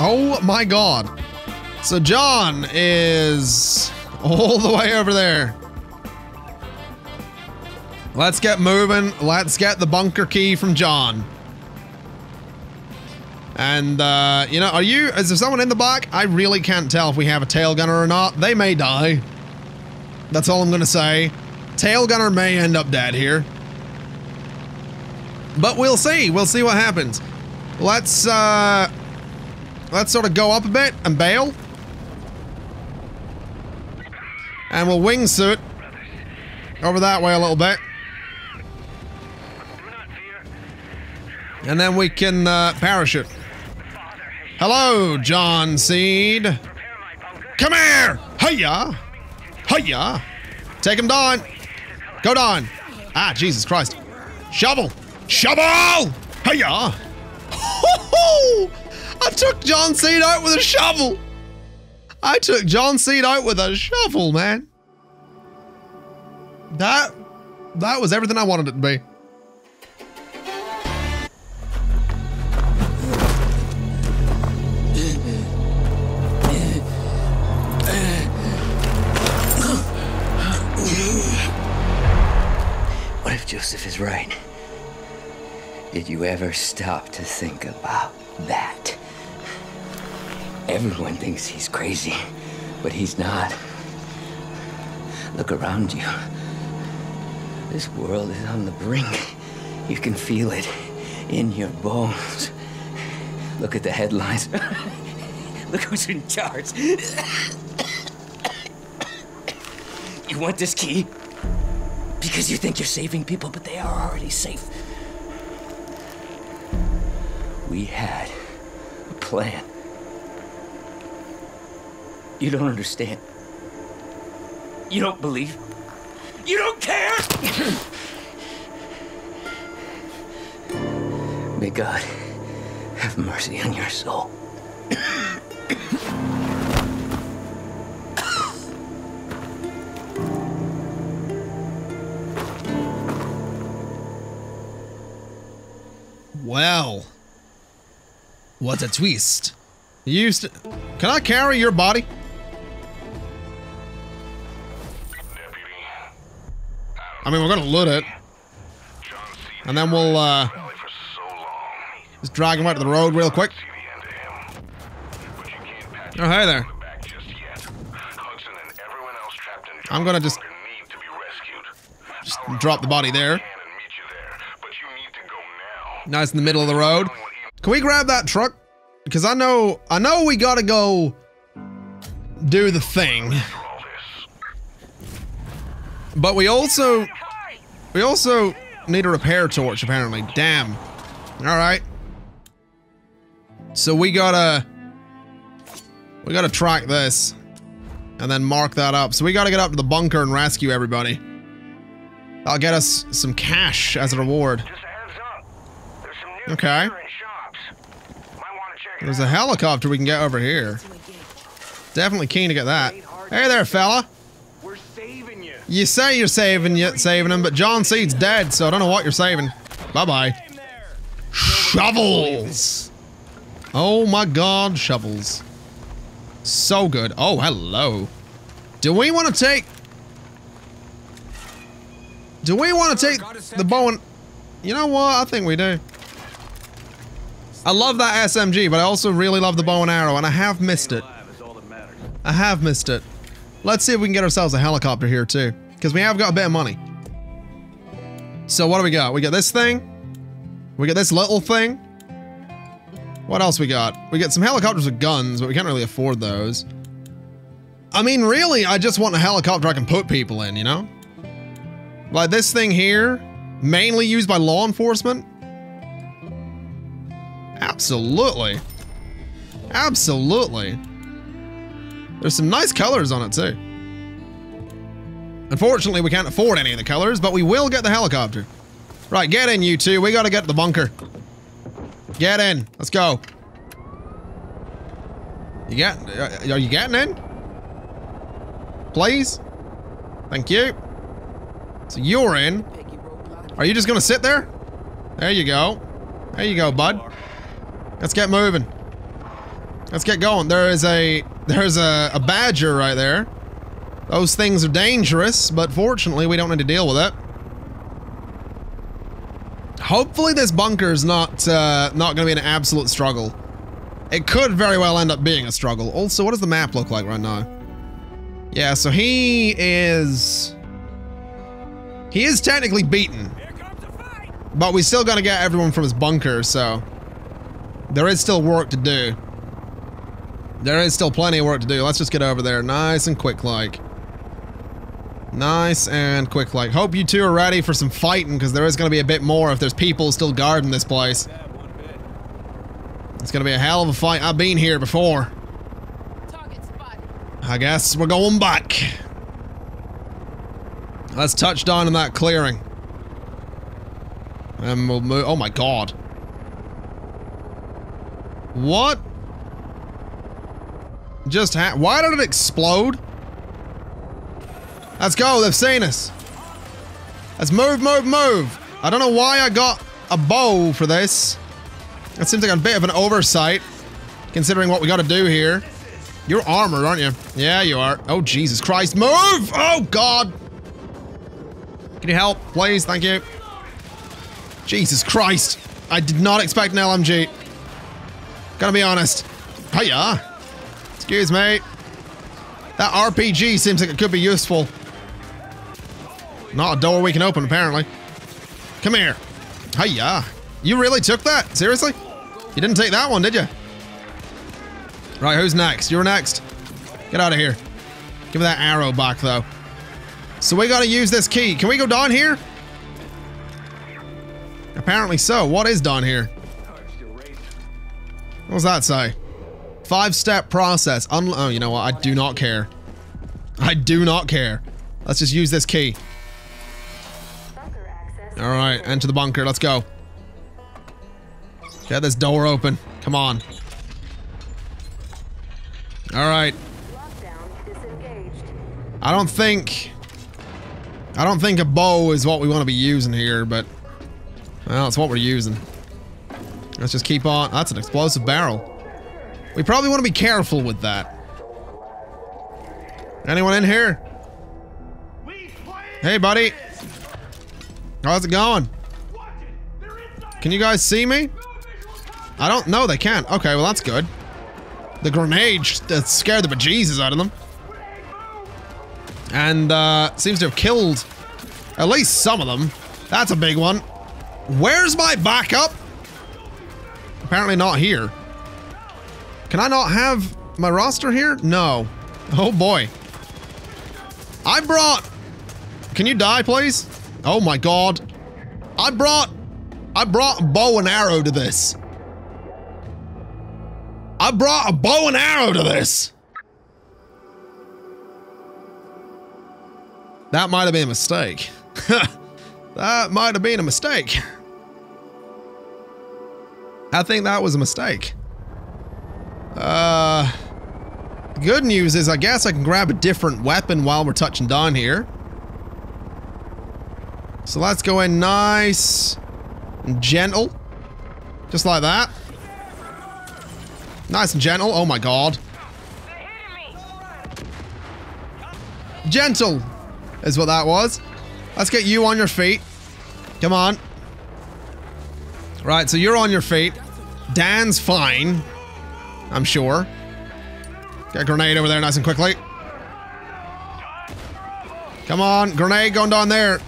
Oh my God. So John is all the way over there. Let's get moving. Let's get the bunker key from John. And, you know, is there someone in the back? I really can't tell if we have a tail gunner or not. They may die. That's all I'm going to say. Tail gunner may end up dead here. But we'll see. We'll see what happens. Let's sort of go up a bit and bail. And we'll wingsuit over that way a little bit. And then we can, parachute. Hello, John Seed. Come here! Hiya! Hiya! Take him down! Go down! Ah, Jesus Christ. Shovel! Shovel! Hiya! Ho-ho! I took John Seed out with a shovel! I took John Seed out with a shovel, man. That was everything I wanted it to be. Joseph is right. Did you ever stop to think about that? Everyone thinks he's crazy, but he's not. Look around you. This world is on the brink. You can feel it in your bones. Look at the headlines. Look who's in charge. You want this key? Because you think you're saving people, but they are already safe. We had a plan. You don't understand. You don't believe. You don't care! May God have mercy on your soul. Well, what a twist. You used to... Can I carry your body? Deputy, I mean, we're gonna loot it. And then we'll, just drag him out to the road real quick. Oh, hey there. I'm gonna just drop the body there. Nice in the middle of the road. Can we grab that truck? Because I know we gotta go do the thing. But we also need a repair torch, apparently. Damn. Alright. So we gotta track this and then mark that up. So we gotta get up to the bunker and rescue everybody. That'll get us some cash as a reward. Okay. There's a helicopter we can get over here. Definitely keen to get that. Hey there, fella. We're saving you. You say you're saving him, but John Seed's dead, so I don't know what you're saving. Bye-bye. Shovels. Oh my God, shovels. So good. Oh, hello. Do we want to take the bow and... You know what? I think we do. I love that SMG, but I also really love the bow and arrow, and I have missed it. Let's see if we can get ourselves a helicopter here, too, because we have got a bit of money. So what do we got? We got this thing. We got this little thing. What else we got? We got some helicopters with guns, but we can't really afford those. I mean, really, I just want a helicopter I can put people in, you know? Like this thing here, mainly used by law enforcement. Absolutely. Absolutely. There's some nice colors on it too. Unfortunately, we can't afford any of the colors, but we will get the helicopter. Right, get in, you two. We gotta get to the bunker. Get in. Let's go. Are you getting in? Please? Thank you. So you're in. Are you just gonna sit there? There you go. There you go, bud. Let's get moving. Let's get going. There's a badger right there. Those things are dangerous, but fortunately we don't need to deal with it. Hopefully this bunker is not going to be an absolute struggle. It could very well end up being a struggle. Also, what does the map look like right now? Yeah, so he is technically beaten, but we still got to get everyone from his bunker, so there is still work to do. There is still plenty of work to do. Let's just get over there nice and quick like. Nice and quick like. Hope you two are ready for some fighting, because there is going to be a bit more if there's people still guarding this place. It's going to be a hell of a fight. I've been here before. I guess we're going back. Let's touch down in that clearing. And we'll move. Oh my god. What? Just why did it explode? Let's go, they've seen us. Let's move, move, move. I don't know why I got a bow for this. That seems like a bit of an oversight, considering what we gotta do here. You're armored, aren't you? Yeah, you are. Oh, Jesus Christ, move! Oh, God! Can you help, please? Thank you. Jesus Christ, I did not expect an LMG. Gotta be honest. Hiya! Excuse me. That RPG seems like it could be useful. Not a door we can open, apparently. Come here. Hiya. You really took that? Seriously? You didn't take that one, did you? Right, who's next? You're next. Get out of here. Give me that arrow back, though. So we gotta use this key. Can we go down here? Apparently so. What is down here? What does that say? 5-step process. Oh, you know what? I do not care. I do not care. Let's just use this key. Alright, enter the bunker. Let's go. Get this door open. Come on. Alright. I don't think a bow is what we want to be using here, but... well, it's what we're using. Let's just keep on... that's an explosive barrel. We probably want to be careful with that. Anyone in here? Hey, buddy. How's it going? Can you guys see me? I don't know. They can't. Okay, well, that's good. The grenade scared the bejesus out of them. And, seems to have killed at least some of them. That's a big one. Where's my backup? Apparently not here. Can I not have my roster here? No. Oh boy. I brought... can you die, please? Oh my god. I brought a bow and arrow to this. I brought a bow and arrow to this! That might have been a mistake. That might have been a mistake. I think that was a mistake. Good news is I guess I can grab a different weapon while we're touching down here. So let's go in nice and gentle. Just like that. Nice and gentle. Oh my god. Gentle is what that was. Let's get you on your feet. Come on. Right, so you're on your feet. Dan's fine. I'm sure. Get a grenade over there nice and quickly. Come on, grenade going down there.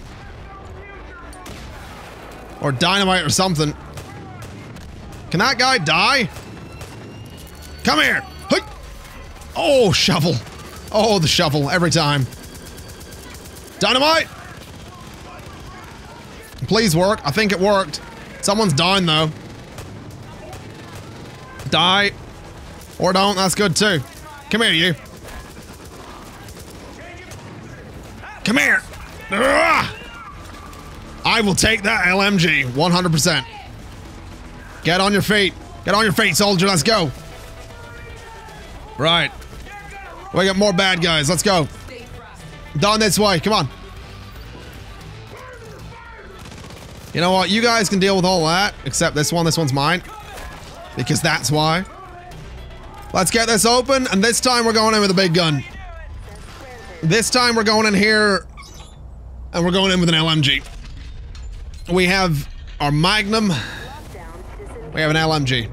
Or dynamite or something. Can that guy die? Come here. Oh, shovel. Oh, the shovel every time. Dynamite. Please work. I think it worked. Someone's dying though. Die. Or don't, that's good too. Come here, you. Come here! I will take that LMG, 100%. Get on your feet. Get on your feet, soldier, let's go. Right. We got more bad guys, let's go. Down this way, come on. You know what, you guys can deal with all that, except this one, this one's mine. Because that's why. Let's get this open, and this time we're going in with a big gun. This time we're going in here, and we're going in with an LMG. We have our Magnum. We have an LMG.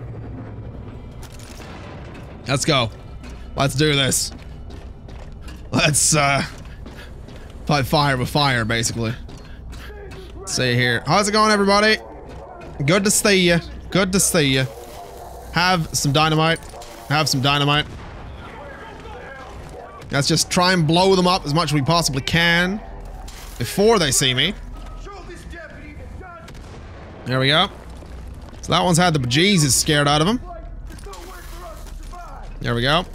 Let's go. Let's do this. Let's, fight fire with fire, basically. Let's see here. How's it going, everybody? Good to see you. Good to see you. Have some dynamite. Have some dynamite. Let's just try and blow them up as much as we possibly can before they see me. There we go. So that one's had the bejesus scared out of him. There we go.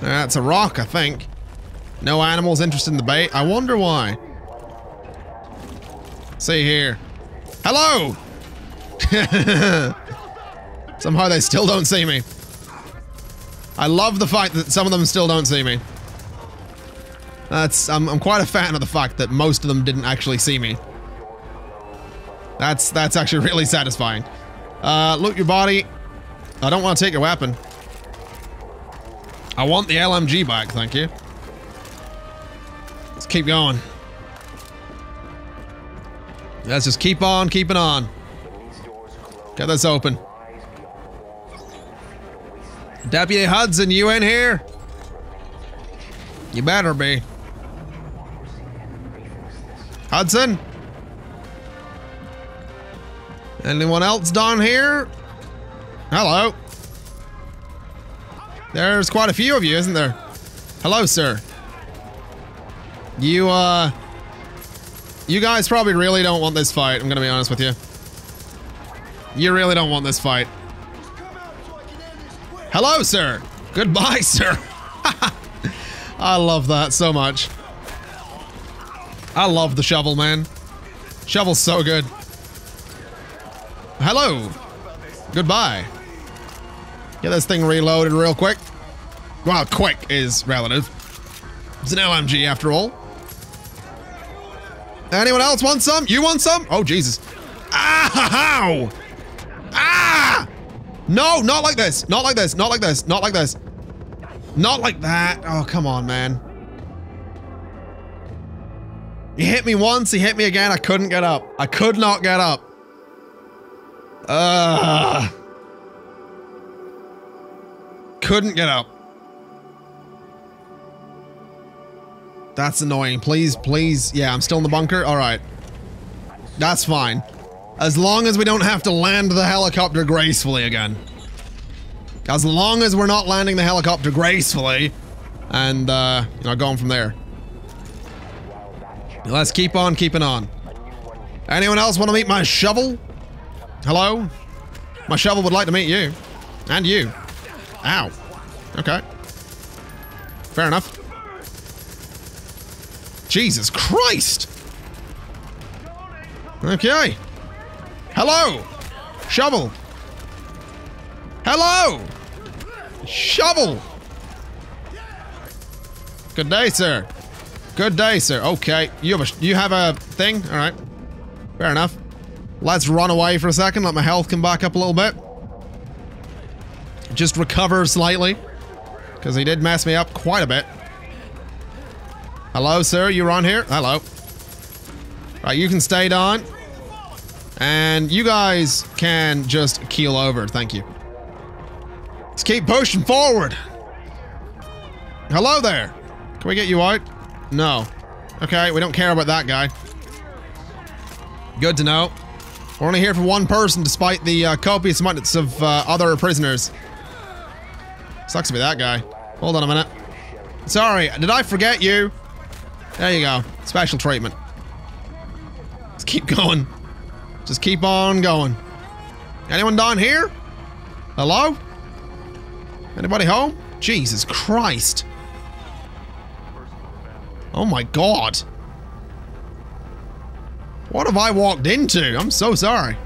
That's a rock, I think. No animals interested in the bait. I wonder why. See here. Hello! Somehow they still don't see me. I love the fact that some of them still don't see me. That's I'm quite a fan of the fact that most of them didn't actually see me. That's actually really satisfying. Loot your body. I don't want to take your weapon. I want the LMG back, thank you. Let's keep going. Let's just keep on keeping on. Get this open. Deputy Hudson, you in here? You better be. Hudson? Anyone else down here? Hello. There's quite a few of you, isn't there? Hello, sir. You, you guys probably really don't want this fight, I'm gonna be honest with you. You really don't want this fight. Hello, sir. Goodbye, sir. I love that so much. I love the shovel, man. Shovel's so good. Hello. Goodbye. Get this thing reloaded real quick. Well, quick is relative. It's an LMG after all. Anyone else want some? You want some? Oh, Jesus. Ow! Ah! No, not like this. Not like this. Not like this. Not like this. Not like that. Oh, come on, man. He hit me once. He hit me again. I couldn't get up. I could not get up. Couldn't get up. That's annoying. Please, please. Yeah, I'm still in the bunker. All right. That's fine. As long as we don't have to land the helicopter gracefully again. As long as we're not landing the helicopter gracefully and, you know, going from there. Let's keep on keeping on. Anyone else want to meet my shovel? Hello? My shovel would like to meet you. And you. Ow. Okay. Fair enough. Jesus Christ! Okay. Hello! Shovel! Hello! Shovel! Good day, sir. Good day, sir. Okay. You have a thing? Alright. Fair enough. Let's run away for a second. Let my health come back up a little bit. Just recover slightly. Because he did mess me up quite a bit. Hello, sir. You're on here? Hello. Right, you can stay down. And you guys can just keel over, thank you. Let's keep pushing forward. Hello there. Can we get you out? No. Okay, we don't care about that guy. Good to know. We're only here for one person despite the copious amounts of other prisoners. Sucks to be that guy. Hold on a minute. Sorry, did I forget you? There you go. Special treatment. Let's keep going. Just keep on going. Anyone down here? Hello? Anybody home? Jesus Christ. Oh my God. What have I walked into? I'm so sorry.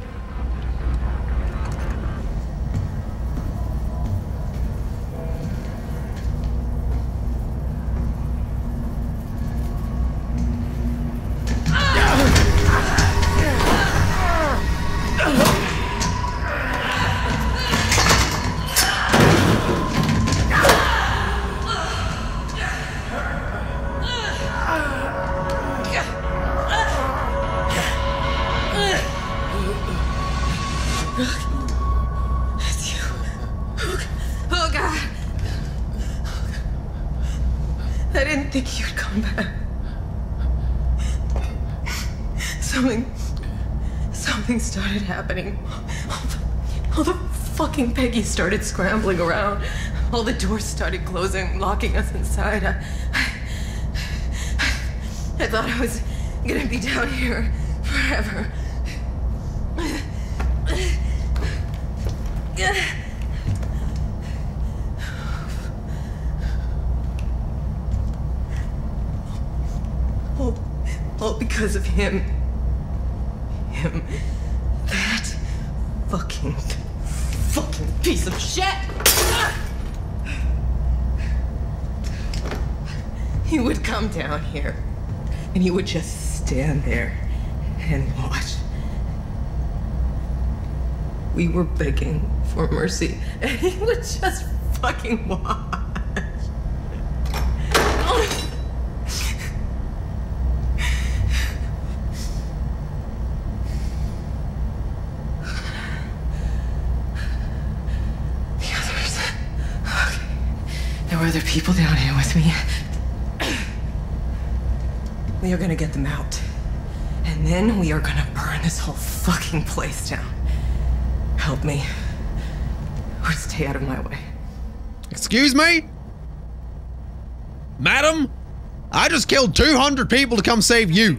didn't think you'd come back. Something started happening. All the fucking Peggy started scrambling around. All the doors started closing, locking us inside. I thought I was gonna be down here forever. All because of him. Him. That fucking piece of shit! He would come down here, and he would just stand there and watch. We were begging for mercy, and he would just fucking watch. Other people down here with me. We are gonna get them out. And then we are gonna burn this whole fucking place down. Help me. Or stay out of my way. Excuse me? Madam? I just killed 200 people to come save you.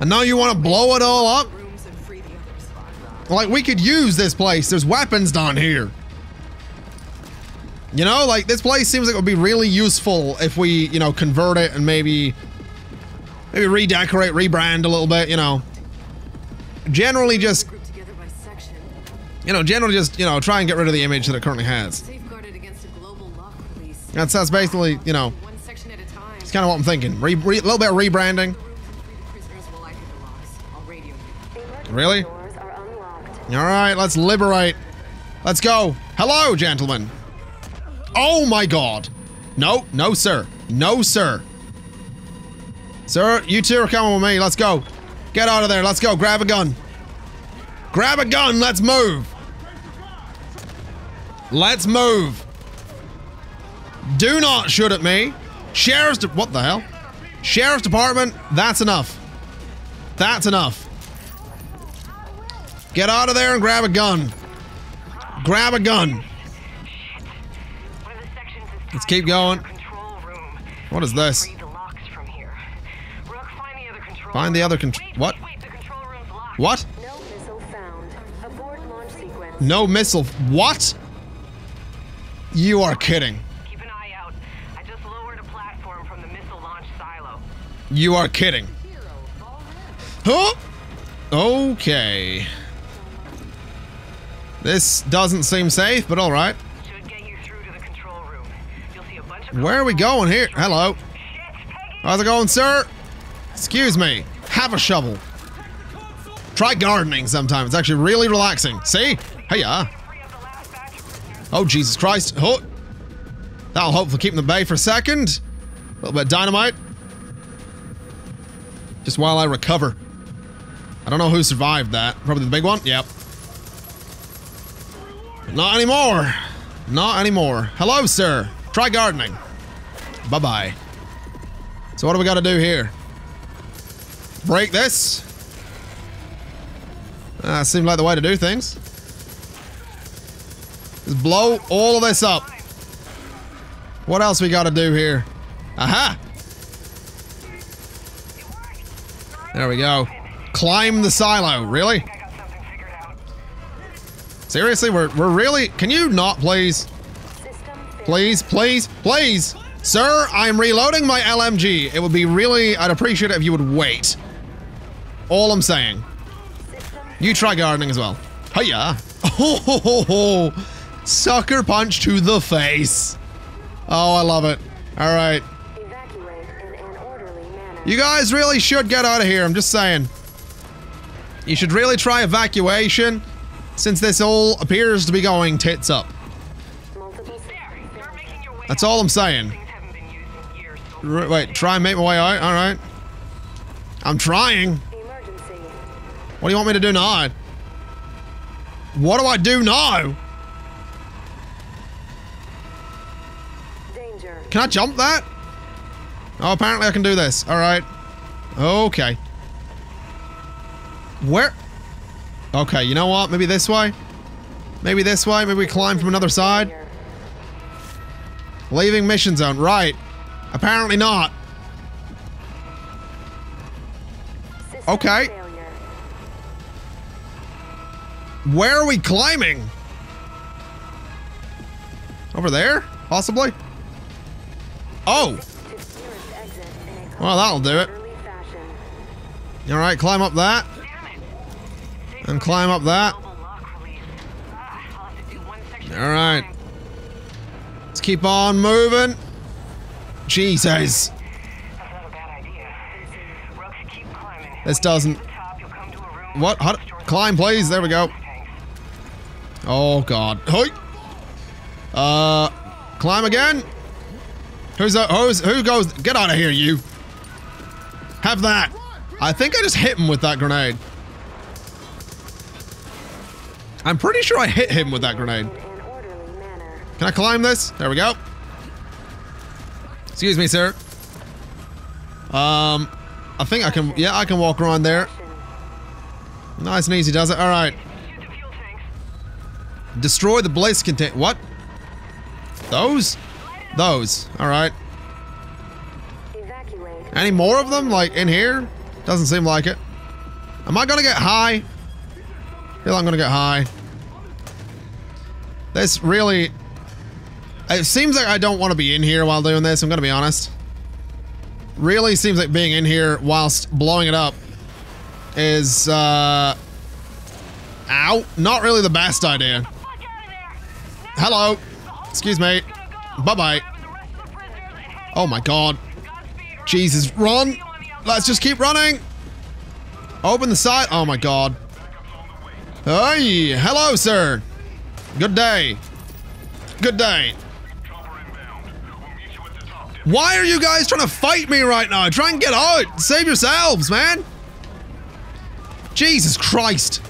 And now you want to blow it all up? Like, we could use this place. There's weapons down here. You know, like, this place seems like it would be really useful if we, you know, convert it and maybe redecorate, rebrand a little bit, you know. Generally just try and get rid of the image that it currently has. That's basically, you know, it's kind of what I'm thinking. Little bit of rebranding. Really? Alright, let's liberate. Let's go. Hello, gentlemen. Oh my god. No, no, sir. No, sir. Sir, you two are coming with me. Let's go. Get out of there. Let's go. Grab a gun. Grab a gun. Let's move. Let's move. Do not shoot at me. What the hell? Sheriff's Department. That's enough. That's enough. Get out of there and grab a gun. Grab a gun. Let's keep going. What is this? Find the other control. What? What? No missile found. Abort launch sequence. No missile. What? You are kidding. Keep an eye out. I just lowered a platform from the missile launch silo. You are kidding. Huh? Okay. This doesn't seem safe, but all right. Where are we going here? Hello. How's it going, sir? Excuse me. Have a shovel. Try gardening sometimes. It's actually really relaxing. See? Hiya. Oh, Jesus Christ. Oh. That'll hopefully keep them at bay for a second. A little bit of dynamite. Just while I recover. I don't know who survived that. Probably the big one. Yep. Not anymore. Not anymore. Hello, sir. Try gardening. Bye-bye. So what do we got to do here? Break this? That seemed like the way to do things. Just blow all of this up. What else we got to do here? Aha! There we go. Climb the silo. Really? Seriously? We're really... Can you not, please? Please, please, please! Sir, I'm reloading my LMG. It would be really... I'd appreciate it if you would wait. All I'm saying. You try gardening as well. Hiya! Oh, ho, ho, ho. Sucker punch to the face. Oh, I love it. Alright. You guys really should get out of here, I'm just saying. You should really try evacuation, since this all appears to be going tits up. That's all I'm saying. Wait, try and make my way out? Alright. I'm trying. What do you want me to do now? What do I do now? Can I jump that? Oh, apparently I can do this. Alright. Okay. Where? Okay, you know what? Maybe this way? Maybe this way? Maybe we climb from another side? Leaving mission zone. Right. Apparently not. Okay. Where are we climbing? Over there? Possibly? Oh! Well, that'll do it. Alright, climb up that. And climb up that. Alright. Let's keep on moving. Jesus. This doesn't... What? How... Climb, please. There we go. Oh, God. Hoi! Climb again? Who's that? Who goes? Get out of here, you. Have that. I think I just hit him with that grenade. I'm pretty sure I hit him with that grenade. Can I climb this? There we go. Excuse me, sir. I think I can, yeah, I can walk around there. Nice and easy, does it? Alright. Destroy the blaze container. What? Those? Those. Alright. Any more of them? Like, in here? Doesn't seem like it. Am I gonna get high? I feel I'm gonna get high. This really... It seems like I don't want to be in here while doing this, I'm gonna be honest. Really seems like being in here whilst blowing it up is, Ow! Not really the best idea. Hello! Excuse me. Bye-bye. Oh my god. Jesus, run! Let's just keep running! Open the side. Oh my god. Hey! Hello, sir! Good day. Good day. Why are you guys trying to fight me right now? Try and get out! Save yourselves, man! Jesus Christ!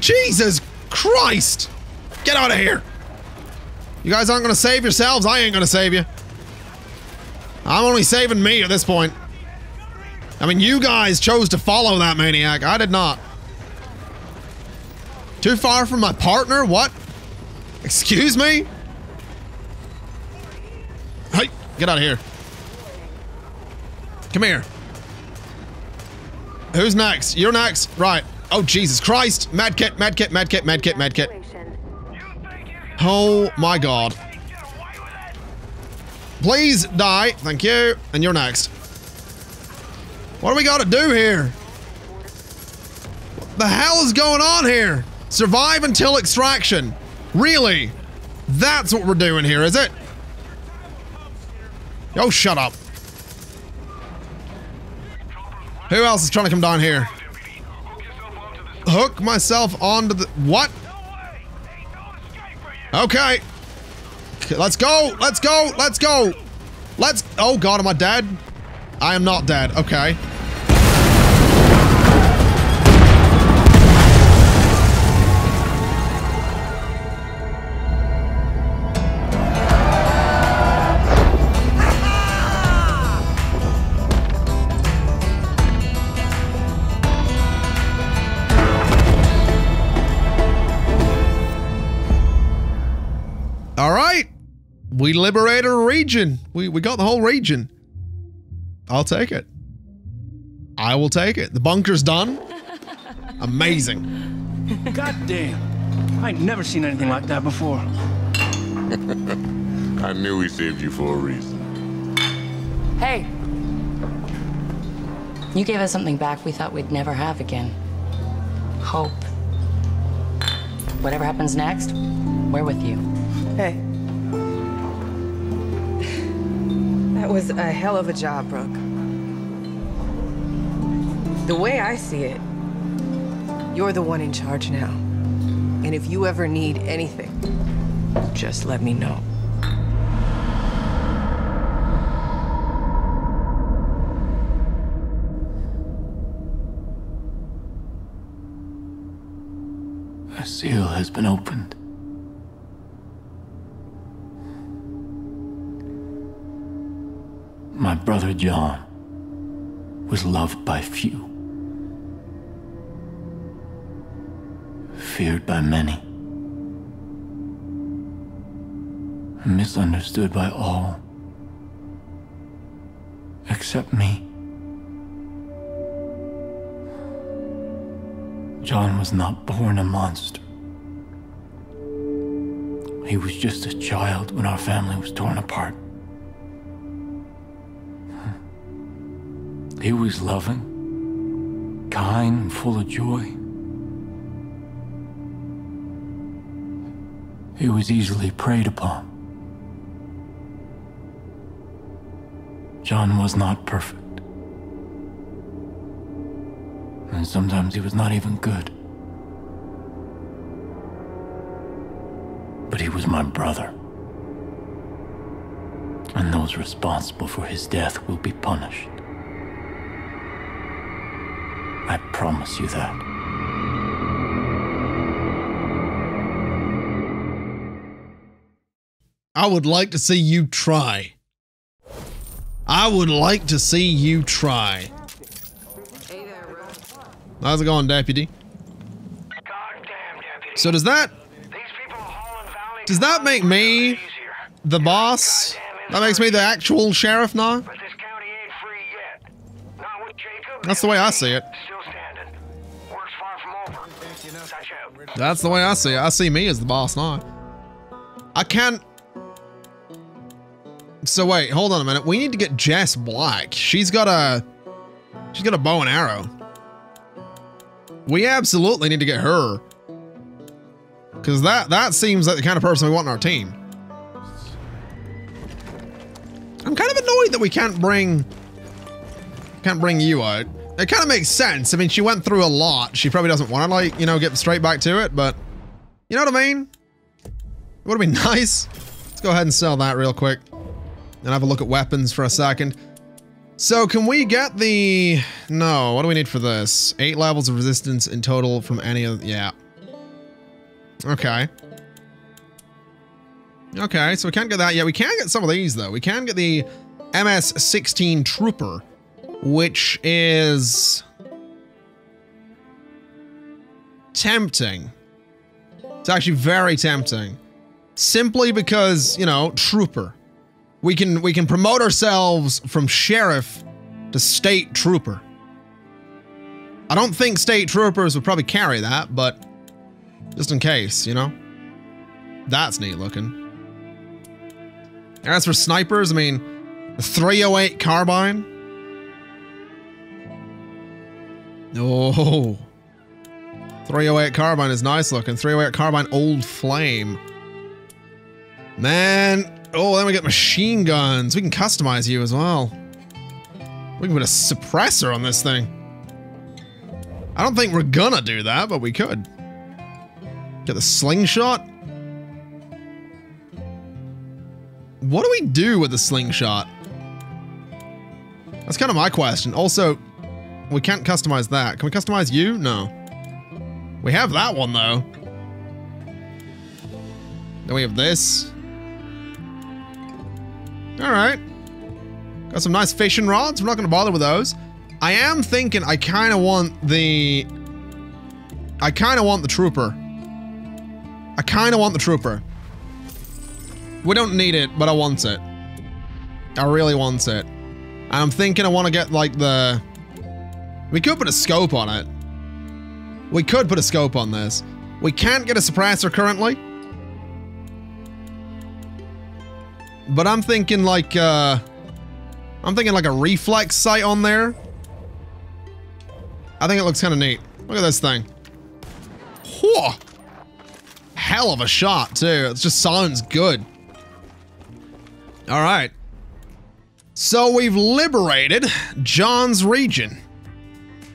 Jesus Christ! Get out of here! You guys aren't gonna save yourselves, I ain't gonna save you. I'm only saving me at this point. I mean, you guys chose to follow that maniac. I did not. Too far from my partner? What? Excuse me? Hey, get out of here. Come here. Who's next? You're next. Right. Oh, Jesus Christ. Medkit, medkit, medkit, medkit, medkit. Oh my god. Please die. Thank you. And you're next. What do we gotta do here? What the hell is going on here? Survive until extraction. Really? That's what we're doing here, is it? Oh, shut up. Who else is trying to come down here? Hook myself onto the... What? Okay. Let's go! Let's go! Let's go! Let's... Oh god, am I dead? I am not dead. Okay. Alright! We liberated a region. We got the whole region. I'll take it. I will take it. The bunker's done. Amazing. Goddamn. I ain't never seen anything like that before. I knew we saved you for a reason. Hey. You gave us something back we thought we'd never have again. Hope. Whatever happens next, we're with you. Hey. That was a hell of a job, Brooke. The way I see it, you're the one in charge now. And if you ever need anything, just let me know. A seal has been opened. my brother John was loved by few, feared by many, misunderstood by all except me. John was not born a monster. He was just a child when our family was torn apart. He was loving, kind, and full of joy. He was easily preyed upon. John was not perfect. And sometimes he was not even good. But he was my brother. And those responsible for his death will be punished. I promise you that. I would like to see you try. I would like to see you try. How's it going, Deputy? Goddamn, Deputy. So does that... Does that make me the boss? That makes me the actual sheriff now? But this county ain't free yet. Not with Jacob. That's the way I see it. Still standing. Works far from over. Such a... That's the way I see it. I see me as the boss now. I can't... So wait, hold on a minute. We need to get Jess Black. She's got a bow and arrow. We absolutely need to get her. Cause that seems like the kind of person we want in our team. I'm kind of annoyed that we can't bring you out. It kind of makes sense. I mean, she went through a lot. She probably doesn't want to, like, you know, get straight back to it, but you know what I mean? It would have been nice. Let's go ahead and sell that real quick. And have a look at weapons for a second. So can we get the... No, what do we need for this? 8 levels of resistance in total from any of... Yeah. Okay. Okay, so we can't get that yet. We can get some of these, though. We can get the MS-16 Trooper, which is... tempting. It's actually very tempting. Simply because, you know, Trooper. We can promote ourselves from sheriff to state trooper. I don't think state troopers would probably carry that, but just in case, you know? That's neat looking. As for snipers, I mean, the 308 carbine. Oh, 308 carbine is nice looking. 308 carbine, old flame. Man. Oh, then we get machine guns. We can customize you as well. We can put a suppressor on this thing. I don't think we're gonna do that, but we could. Get the slingshot. What do we do with the slingshot? That's kind of my question. Also, we can't customize that. Can we customize you? No. We have that one, though. Then we have this. Alright. Got some nice fishing rods. We're not going to bother with those. I am thinking I kind of want the... I kind of want the trooper. We don't need it, but I want it. I really want it. And I'm thinking I want to get, like, the... We could put a scope on it. We could put a scope on this. We can't get a suppressor currently. But I'm thinking like a reflex sight on there. I think it looks kind of neat. Look at this thing. Whoa! Hell of a shot too. It just sounds good. All right. So we've liberated John's region.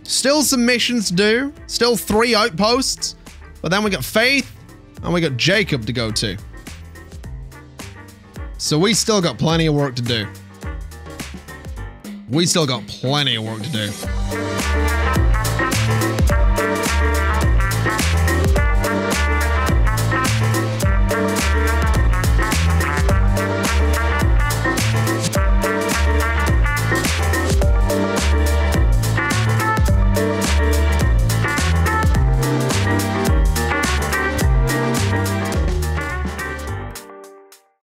Still some missions to do. Still 3 outposts. But then we got Faith and we got Jacob to go to. So we still got plenty of work to do.